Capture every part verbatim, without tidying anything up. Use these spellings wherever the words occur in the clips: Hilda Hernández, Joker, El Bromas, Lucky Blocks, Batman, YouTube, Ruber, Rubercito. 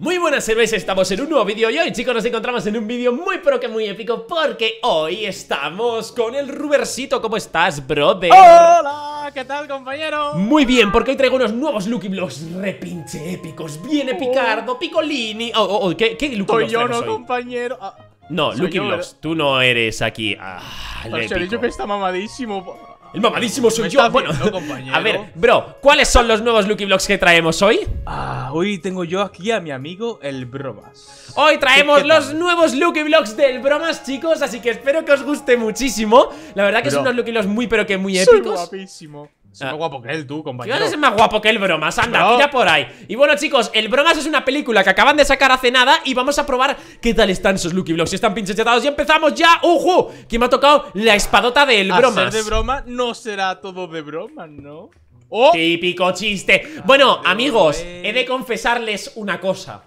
Muy buenas cervezas, estamos en un nuevo vídeo y hoy, chicos, nos encontramos en un vídeo muy pero que muy épico, porque hoy estamos con el Rubercito. ¿Cómo estás, brother? ¡Hola! ¿Qué tal, compañero? Muy bien, porque hoy traigo unos nuevos Lucky Blocks repinche épicos, bien epicardo, oh. Picolini... Oh, oh, oh, ¿qué, qué Lucky Blocks yo no, hoy? compañero... Ah, no, Lucky Blocks, tú no eres aquí... Ah, el épico. Yo que está mamadísimo... El mamadísimo soy yo. Bueno, compañero. A ver, bro, ¿cuáles son los nuevos Lucky Blocks que traemos hoy? Ah, hoy tengo yo aquí a mi amigo El Bromas. Hoy traemos los nuevos Lucky Blocks del Bromas, chicos, así que espero que os guste muchísimo. La verdad que son unos Lucky Blocks muy pero que muy épicos. Soy guapísimo. Es más guapo que él, tú, compañero. Yo no soy más guapo que el Bromas, anda, no. Tira por ahí. Y bueno, chicos, el Bromas es una película que acaban de sacar hace nada y vamos a probar qué tal están esos Lucky Blocks. Si están pinchechetados y empezamos ya. ¡Ujú! ¿Quién me ha tocado la espadota del Bromas? ¿Ser de broma? No será todo de broma, ¿no? ¡Oh! Típico chiste. Bueno, amigos, he de confesarles una cosa.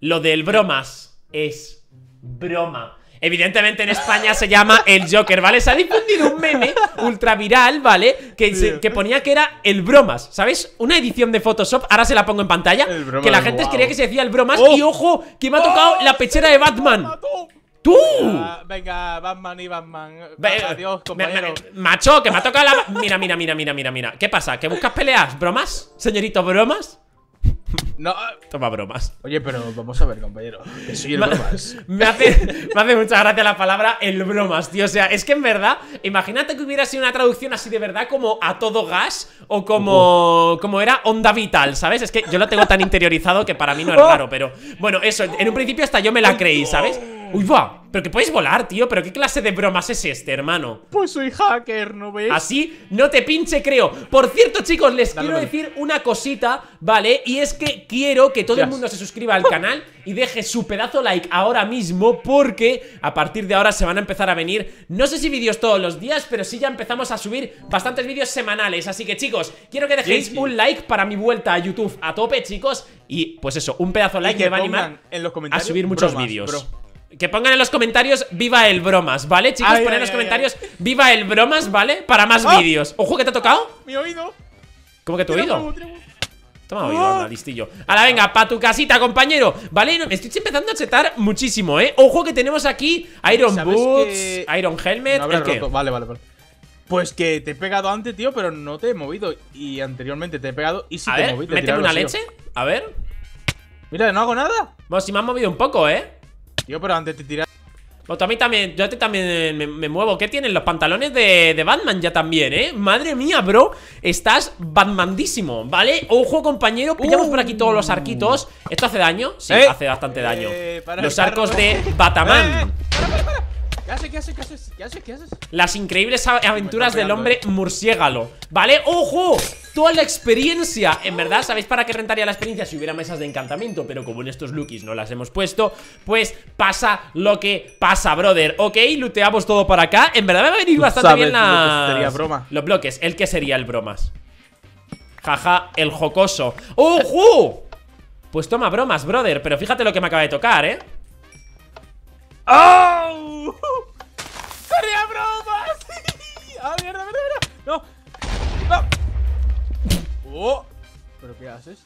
Lo del Bromas es broma. Evidentemente en España se llama el Joker, ¿vale? Se ha difundido un meme ultra viral, ¿vale? Que, se, que ponía que era el Bromas, ¿sabes? Una edición de Photoshop, ahora se la pongo en pantalla. Que la gente wow. creía que se decía el Bromas. oh. Y ojo, que me ha tocado oh, la pechera de Batman. ¡Tú! Uh, venga, Batman y Batman. Venga, adiós, compañero. Me, me, macho, que me ha tocado la... Mira, mira, mira, mira, mira, mira. ¿Qué pasa? ¿Que buscas peleas? ¿Bromas? ¿Señorito Bromas? No. Toma Bromas. Oye, pero vamos a ver, compañero. Que soy el me, Bromas. Me hace, me hace mucha gracia la palabra el Bromas, tío. O sea, es que en verdad, imagínate que hubiera sido una traducción así de verdad como a todo gas o como, como era onda vital, ¿sabes? Es que yo lo tengo tan interiorizado que para mí no es raro, pero bueno, eso, en un principio hasta yo me la creí, ¿sabes? ¡Uy, va! Pero que podéis volar, tío. ¿Pero qué clase de Bromas es este, hermano? Pues soy hacker, ¿no ves? Así no te pinche, creo. Por cierto, chicos, les Dale, quiero vale. decir una cosita, ¿vale? Y es que quiero que todo yes. el mundo se suscriba al canal y deje su pedazo like ahora mismo, porque a partir de ahora se van a empezar a venir, no sé si vídeos todos los días, pero sí ya empezamos a subir bastantes vídeos semanales. Así que, chicos, quiero que dejéis sí, sí. un like para mi vuelta a YouTube a tope, chicos. Y, pues eso, un pedazo de like que me va a animar en los comentarios a subir muchos vídeos. Que pongan en los comentarios viva el Bromas, ¿vale? Chicos, ay, ponen en los ay, comentarios ay, ay. viva el Bromas, ¿vale? Para más ah, vídeos. Ojo, ¿qué te ha tocado? Mi oído. ¿Cómo que tu oído? Como, Toma oído, anda, listillo. Ahora venga, pa' tu casita, compañero. Vale, no, me estoy empezando a chetar muchísimo, ¿eh? Ojo que tenemos aquí Iron Boots, Iron Helmet. No habrá roto. Vale, vale, vale. Pues que te he pegado antes, tío, pero no te he movido. Y anteriormente te he pegado y sí a te ver, he movido. Méteme una leche, tío. A ver. Mira, no hago nada. Bueno, si me han movido un poco, ¿eh? Tío, pero antes te tiras. Pues a mí también, yo te también me, me muevo. ¿Qué tienen? Los pantalones de, de Batman ya también, ¿eh? Madre mía, bro. Estás Batmandísimo, ¿vale? Ojo, compañero, pillamos uh, por aquí todos los arquitos. ¿Esto hace daño? Sí, eh, hace bastante eh, daño. Los arcos carro. de Batman. Eh, para, para, para. ¿Qué haces? ¿Qué haces? ¿Qué haces? ¿Qué haces? ¿Qué haces? Las increíbles aventuras del hombre eh. murciégalo. ¿Vale? ¡Ojo! Toda la experiencia. En verdad, ¿sabéis para qué rentaría la experiencia? Si hubiera mesas de encantamiento, pero como en estos lookies no las hemos puesto, pues pasa lo que pasa, brother. Ok, looteamos todo por acá. En verdad me va a venir bastante bien la... broma. Los bloques, el que sería el Bromas. Jaja, el jocoso. ¡Ojo! Pues toma Bromas, brother. Pero fíjate lo que me acaba de tocar, ¿eh? ¡Oh! ¡Sería Bromas! ¡Ah, mierda, mierda, mierda! ¡No! ¡No! Oh, ¿pero qué haces?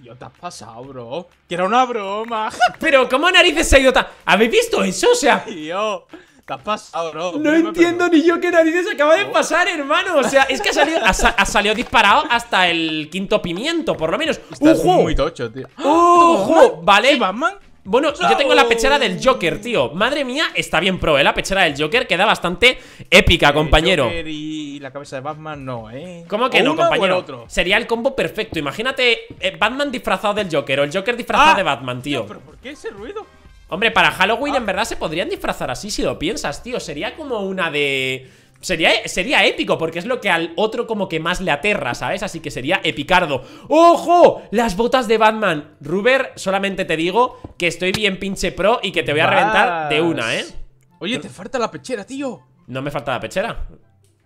Yo te has pasado, bro. Que era una broma. Pero, ¿cómo narices se ha ido tan...? ¿Habéis visto eso? O sea... Tío, te has pasado, bro. No Mírame, entiendo pero... ni yo qué narices acaba de pasar, hermano. O sea, es que ha salido, ha, ha salido disparado hasta el quinto pimiento, por lo menos. Estás ¡Ojo! muy tocho, tío. ¡Ojo! ¿Vale? ¿Y Batman? Bueno, yo tengo la pechera del Joker, tío. Madre mía, está bien pro, ¿eh? La pechera del Joker queda bastante épica, compañero. El Joker y la cabeza de Batman no, ¿eh? ¿Cómo que no, compañero? Otro. Sería el combo perfecto. Imagínate Batman disfrazado del Joker o el Joker disfrazado ah, de Batman, tío. tío. ¿Pero por qué ese ruido? Hombre, para Halloween ah. en verdad se podrían disfrazar así si lo piensas, tío. Sería como una de... Sería, sería épico, porque es lo que al otro como que más le aterra, ¿sabes? Así que sería epicardo. ¡Ojo! Las botas de Batman. Ruber, solamente te digo que estoy bien pinche pro y que te voy a Vas. reventar de una, ¿eh? Oye, te falta la pechera, tío. ¿No me falta la pechera?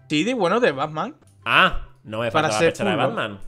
Sí, de bueno, de Batman. Ah, no me falta Para la pechera puro. de Batman.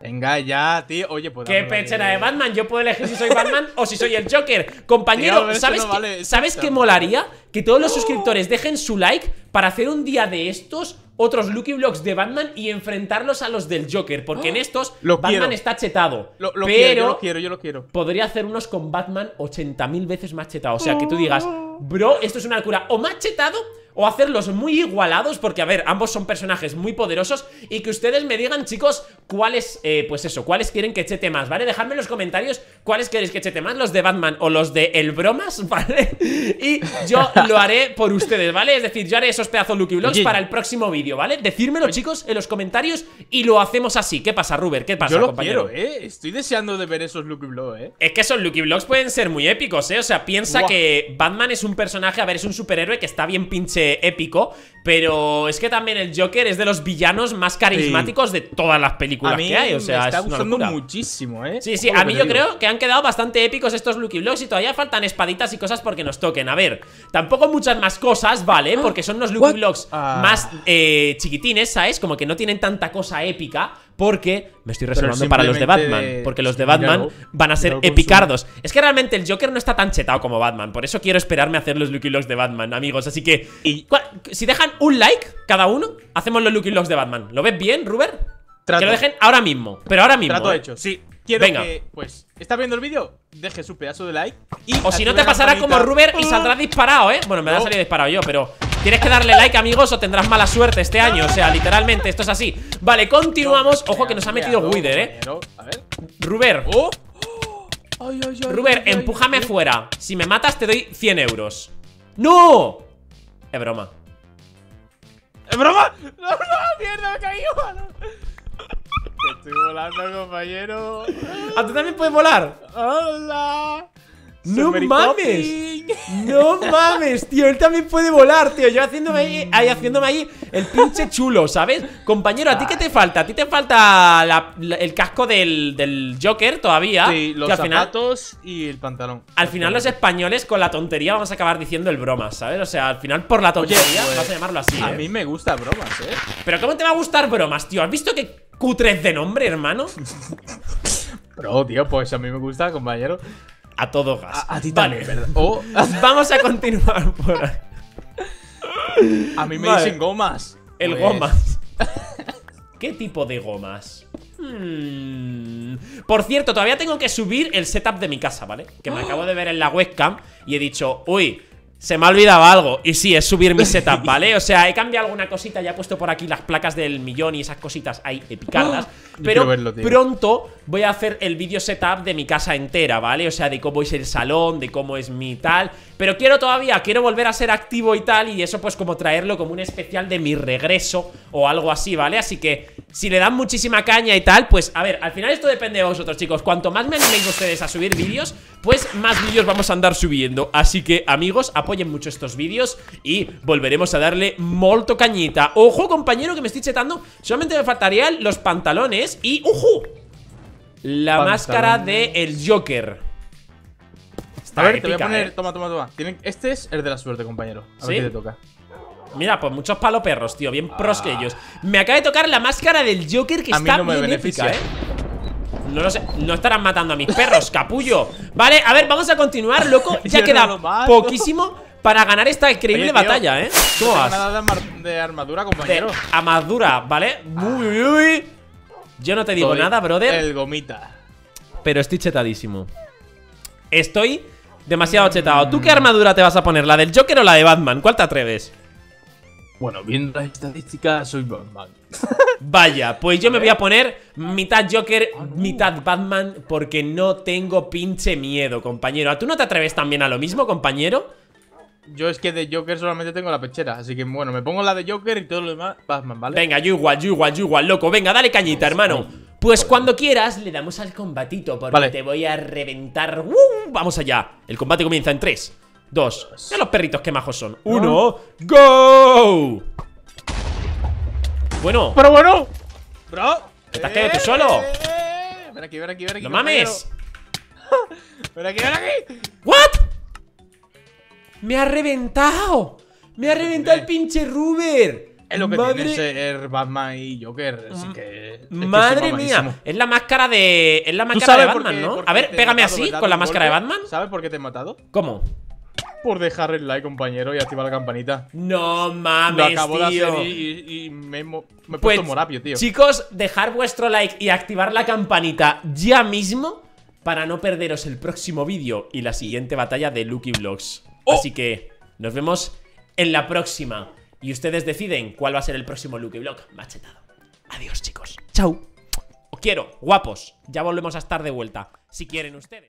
Venga ya, tío. Oye, pues ¿qué pechera de Batman? Yo puedo elegir si soy Batman o si soy el Joker. Compañero, tío, ¿sabes, no que, vale. ¿sabes qué molaría? Que todos los suscriptores dejen su like para hacer un día de estos otros Lucky Blocks de Batman y enfrentarlos a los del Joker. Porque en estos lo Batman quiero. está chetado. Lo, lo pero quiero, yo lo quiero, yo lo quiero. Podría hacer unos con Batman ochenta mil veces más chetado. O sea, que tú digas, bro, esto es una locura. O más chetado, o hacerlos muy igualados, porque a ver, ambos son personajes muy poderosos. Y que ustedes me digan, chicos, cuáles, eh, pues eso, cuáles quieren que chete más, ¿vale? Dejadme en los comentarios cuáles queréis que chete más, los de Batman o los de El Bromas, ¿vale? Y yo lo haré por ustedes, ¿vale? Es decir, yo haré esos pedazos Lucky Blocks para el próximo vídeo, ¿vale? Decírmelo, chicos, en los comentarios y lo hacemos así. ¿Qué pasa, Ruber? ¿Qué pasa, compañero? Yo lo quiero, ¿eh? Estoy deseando de ver esos Lucky Blocks, ¿eh? Es que esos Lucky Blocks pueden ser muy épicos, ¿eh? O sea, piensa wow. que Batman es un personaje, a ver, es un superhéroe que está bien pinche épico, pero es que también el Joker es de los villanos más carismáticos sí. de todas las películas que hay. O sea, me está es gustando muchísimo, ¿eh? Sí, sí, a mí yo digo? creo que han quedado bastante épicos estos Lucky Blocks y todavía faltan espaditas y cosas porque nos toquen. A ver, tampoco muchas más cosas, ¿vale? Porque son los Lucky Blocks ah. más eh, chiquitines, ¿sabes? Como que no tienen tanta cosa épica. Porque me estoy reservando para los de Batman de... Porque los de Batman lo, van a ser epicardos. Es que realmente el Joker no está tan chetado como Batman. Por eso quiero esperarme a hacer los Lucky Blocks de Batman, amigos. Así que, y... si dejan un like cada uno, hacemos los Lucky Blocks de Batman. ¿Lo ves bien, Ruber? Trato. Que lo dejen ahora mismo, pero ahora mismo Trato eh. hecho, sí Quiero Venga. que, pues, ¿estás viendo el vídeo? Deje su pedazo de like y o si no te pasará como Ruber y saldrás disparado, ¿eh? Bueno, me no. voy a salir disparado yo, pero tienes que darle like, amigos, o tendrás mala suerte este año. O sea, literalmente, esto es así. Wale, continuamos. Ojo que nos ha metido Wither, ¿eh? A ver. Ruber. Oh. Ay, ay, ay, Ruber, ay, empújame ay, fuera. Si me matas te doy cien euros. ¡No! Es broma. ¿Es broma? ¡No, no! ¡Mierda, me he caído! Estoy volando, compañero. ¿A tú también puedes volar? ¡Hola! ¡No mames! ¡No mames, tío! Él también puede volar, tío. Yo haciéndome ahí, ahí haciéndome ahí el pinche chulo, ¿sabes? Compañero, ¿a ti qué te falta? ¿A ti te falta la, la, el casco del, del Joker todavía? Sí, los zapatos final, y el pantalón. Al final los españoles con la tontería vamos a acabar diciendo El Bromas, ¿sabes? O sea, al final por la tontería Oye, pues, vas a llamarlo así, A ¿eh? mí me gusta Bromas, ¿eh? Pero ¿cómo te va a gustar Bromas, tío? ¿Has visto que cutre de nombre, hermano? Bro, tío, pues a mí me gusta, compañero. A todo gas. A, a ti vale. también, ¿verdad? Oh. Vamos a continuar por ahí. A mí me vale. dicen gomas. El pues... gomas. ¿Qué tipo de gomas? Hmm. Por cierto, todavía tengo que subir el setup de mi casa, ¿vale? Que me oh. acabo de ver en la webcam y he dicho, uy, se me ha olvidado algo. Y sí, es subir mi setup, ¿vale? O sea, he cambiado alguna cosita. Ya he puesto por aquí las placas del millón y esas cositas ahí epicardas. Oh, pero verlo, pronto voy a hacer el vídeo setup de mi casa entera, ¿vale? O sea, de cómo es el salón, de cómo es mi tal. Pero quiero todavía, quiero volver a ser activo y tal. Y eso pues como traerlo como un especial de mi regreso o algo así, ¿vale? Así que si le dan muchísima caña y tal, pues a ver, al final esto depende de vosotros, chicos. Cuanto más me animéis ustedes a subir vídeos, pues más vídeos vamos a andar subiendo. Así que, amigos, apoyen mucho estos vídeos y volveremos a darle molto cañita. Ojo, compañero, que me estoy chetando. Solamente me faltarían los pantalones y... ¡Ujú! La Pantalón. máscara de el Joker. Está a ver, épica, te voy a poner... ¿eh? Toma, toma, toma. Este es el de la suerte, compañero. A ¿Sí? ver qué te toca. Mira, pues muchos palo perros, tío. Bien ah. pros que ellos. Me acaba de tocar la máscara del Joker, que a está mí no me bien beneficia. épica, ¿eh? No lo sé, no estarán matando a mis perros, capullo. Vale, a ver, vamos a continuar, loco. Ya queda no poquísimo para ganar esta increíble Oye, tío, batalla, ¿eh? ¿Cómo vas? De armadura, compañero. De armadura, ¿vale? Uy, uy, uy. Yo no te digo Estoy nada, brother. El gomita. Pero estoy chetadísimo. Estoy demasiado chetado. ¿Tú qué armadura te vas a poner? ¿La del Joker o la de Batman? ¿Cuál te atreves? Bueno, viendo las estadísticas, soy Batman. Vaya, pues yo me voy a poner mitad Joker, mitad Batman, porque no tengo pinche miedo, compañero. ¿Tú no te atreves también a lo mismo, compañero? Yo es que de Joker solamente tengo la pechera, así que bueno, me pongo la de Joker y todo lo demás Batman, ¿vale? Venga, yo igual, yo igual, yo igual, loco. Venga, dale cañita, hermano. Pues cuando quieras le damos al combatito, porque vale. te voy a reventar. ¡Uh! Vamos allá. El combate comienza en tres, dos. Ya los perritos que majos son. Uno, go. Bueno. Pero bueno. Bro. ¿Te has quedado tú solo? Ven aquí, ven aquí, ven aquí. No mames. Ven aquí, ven aquí. What? Me ha reventado. Me ha reventado el pinche Ruber. Es lo que tiene ser Batman y Joker. Así que. Madre mía. Es la máscara de. Es la máscara de Batman, ¿no? A ver, pégame así con la máscara de Batman. ¿Sabes por qué te he matado? ¿Cómo? por dejar el like, compañero, y activar la campanita. No mames, tío. Lo acabo de hacer y, y, y me, me he pues, puesto morapio, tío. Chicos, dejar vuestro like y activar la campanita ya mismo para no perderos el próximo vídeo y la siguiente batalla de Lucky Blocks. Oh. Así que nos vemos en la próxima. Y ustedes deciden cuál va a ser el próximo Lucky Block machetado. Adiós, chicos. Chao. Os quiero, guapos. Ya volvemos a estar de vuelta, si quieren ustedes.